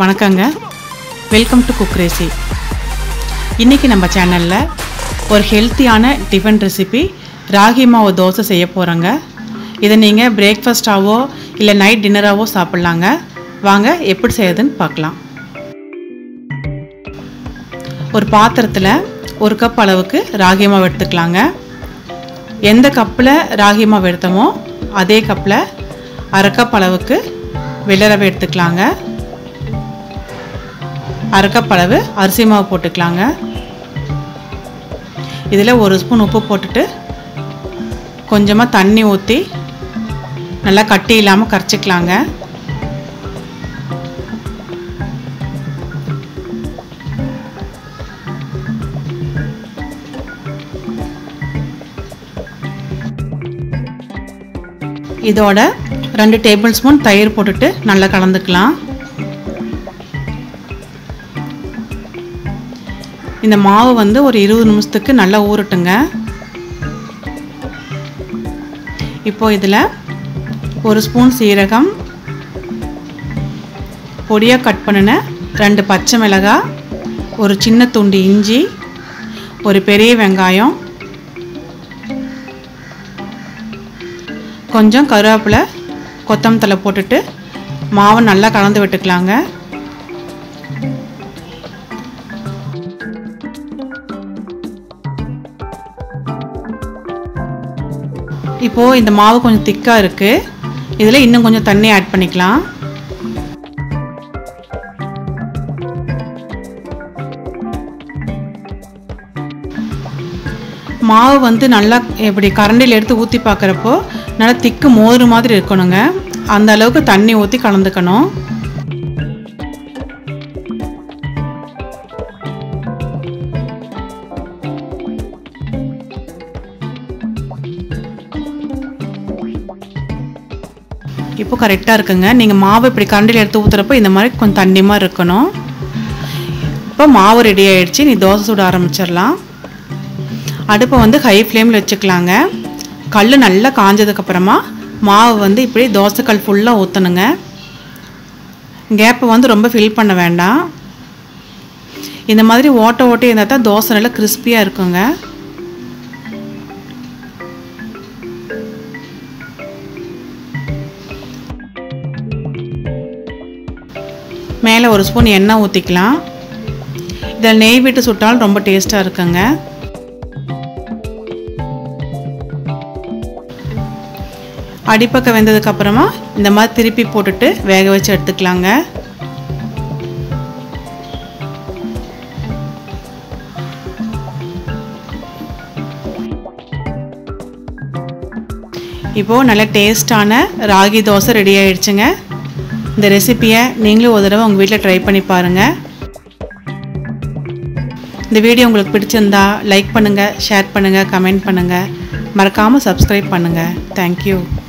வணக்கங்க welcome to குக்ரேசி இன்னைக்கு நம்ம சேனல்ல ஒரு ஹெல்தியான டிஃபன் ரெசிபி ராகி மாவு தோசை செய்ய போறங்க இத நீங்க பிரேக்பாஸ்டாவோ இல்ல நைட் டின்னராவோ சாப்பிடலாங்க வாங்க எப்படி செய்யறதுன்னு பார்க்கலாம் ஒரு பாத்திரத்துல 1 கப் அளவுக்கு ராகி மாவு எடுத்துக்கலாங்க எந்த கப்ல ராகி மாவு எடுத்தமோ அதே கப்ல 1/2 கப் அளவுக்கு வெள்ளரவை எடுத்துக்கலாங்க 1/2 கப் அளவு அரிசி மாவு போட்டுக்கலாங்க இதிலே 1 ஸ்பூன் உப்பு போட்டுட்டு கொஞ்சமா தண்ணி ஊத்தி நல்லா கட்டி இல்லாம கரச்சிக்கலாங்க இதோட 2 டேபிள்ஸ்பூன் தயிர் போட்டுட்டு நல்லா கலந்துக்கலாம் இந்த மாவு வந்து ஒரு 20 நிமிஷத்துக்கு நல்லா ஊறட்டுங்க இப்போ இதுல 1 ஸ்பூன் சீரகம் பொடியா கட் பண்ணின 2 பச்சை மிளகாய் ஒரு சின்ன துண்டு இஞ்சி ஒரு பெரிய வெங்காயம் கொஞ்சம் கருவேப்பில கொத்தமல்லி போட்டுட்டு மாவு நல்லா கலந்து விட்டுக்கலாங்க இப்போ இந்த மாவு கொஞ்சம் திக்கா இருக்கு இதிலே இன்னும் கொஞ்சம் தண்ணி ஆட் பண்ணிக்கலாம் மாவு வந்து நல்லா இப்படி கரண்டில எடுத்து ஊத்தி பார்க்கறப்போ நல்ல திக்கு மோர் மாதிரி இருக்கணுங்க அந்த அளவுக்கு தண்ணி ஊத்தி கலந்துக்கணும் இப்போ கரெக்டா இருக்குங்க நீங்க மாவு இப்படி கரண்டில எடுத்து ஊத்துறப்போ இந்த மாதிரி கொஞ்சம் தண்ணிமா இருக்கணும் இப்போ மாவு ரெடி ஆயிடுச்சு நீ தோசை சுட ஆரம்பிச்சிரலாம் அடுப்பை வந்து ஹை ஃப்ளேம்ல வெச்சுக்கலாங்க கல்லு நல்லா காஞ்சதுக்கு அப்புறமா மாவு வந்து இப்படி தோசை கல் ஃபுல்லா ஊத்தணுங்க கேப் வந்து ரொம்ப ஃபில் பண்ண வேண்டாம் இந்த மாதிரி ஓட்ட ஓட்ட இருந்தா தான் தோசை நல்லா கிறிஸ்பியா இருக்குங்க மேலே 1 ஸ்பூன் எண்ணெய் ஊத்திக்கலாம் இத நெய் விட்டு சுட்டாலும் ரொம்ப டேஸ்டா இருக்குங்க அடிப்பக்கம் வெந்ததுக்கு அப்புறமா இந்த மாதிரி திருப்பி போட்டுட்டு வேக வச்சு எடுத்துக்கலாங்க இப்போ நல்ல டேஸ்டான ராகி தோசை ரெடி ஆயிடுச்சுங்க இந்த ரெசிபியை நீங்களும் ஒரு தடவை உங்க வீட்ல ட்ரை பண்ணி பாருங்க இந்த வீடியோ உங்களுக்கு பிடிச்சிருந்தா லைக் பண்ணுங்க ஷேர் பண்ணுங்க கமெண்ட் பண்ணுங்க மறக்காம Subscribe பண்ணுங்க Thank you